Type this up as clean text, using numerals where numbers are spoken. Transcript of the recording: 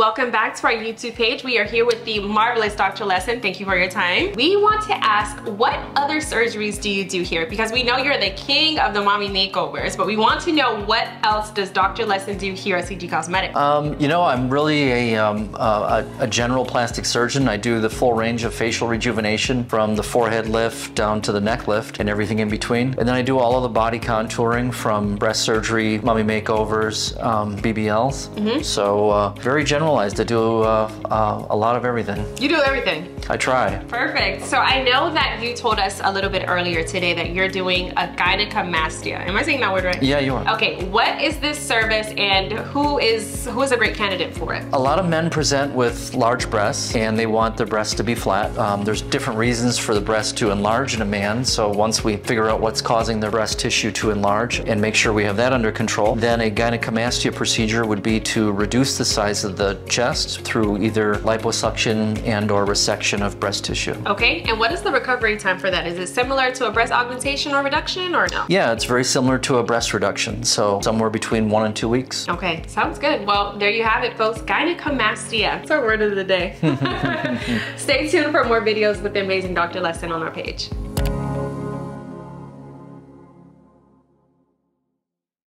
Welcome back to our YouTube page. We are here with the marvelous Dr. Loessin. Thank you for your time. We want to ask, what other surgeries do you do here? Because we know you're the king of the mommy makeovers, but we want to know what else does Dr. Loessin do here at CG Cosmetics? You know, I'm really a general plastic surgeon. I do the full range of facial rejuvenation, from the forehead lift down to the neck lift and everything in between. And then I do all of the body contouring, from breast surgery, mommy makeovers, BBLs. Mm-hmm. So very generalized. I do a lot of everything. You do everything. I try. Perfect. So I know that you told us a little bit earlier today that you're doing a gynecomastia. Am I saying that word right? Yeah, you are. Okay. What is this service, and who is a great candidate for it? A lot of men present with large breasts and they want their breasts to be flat. There's different reasons for the breast to enlarge in a man. So once we figure out what's causing the breast tissue to enlarge and make sure we have that under control, then a gynecomastia procedure would be to reduce the size of the chest through either liposuction and or resection of breast tissue. Okay, and what is the recovery time for that? Is it similar to a breast augmentation or reduction, or no? Yeah, it's very similar to a breast reduction, so somewhere between 1 and 2 weeks. Okay, sounds good. Well, there you have it, folks. Gynecomastia. That's our word of the day. Stay tuned for more videos with the amazing Dr. Loessin on our page.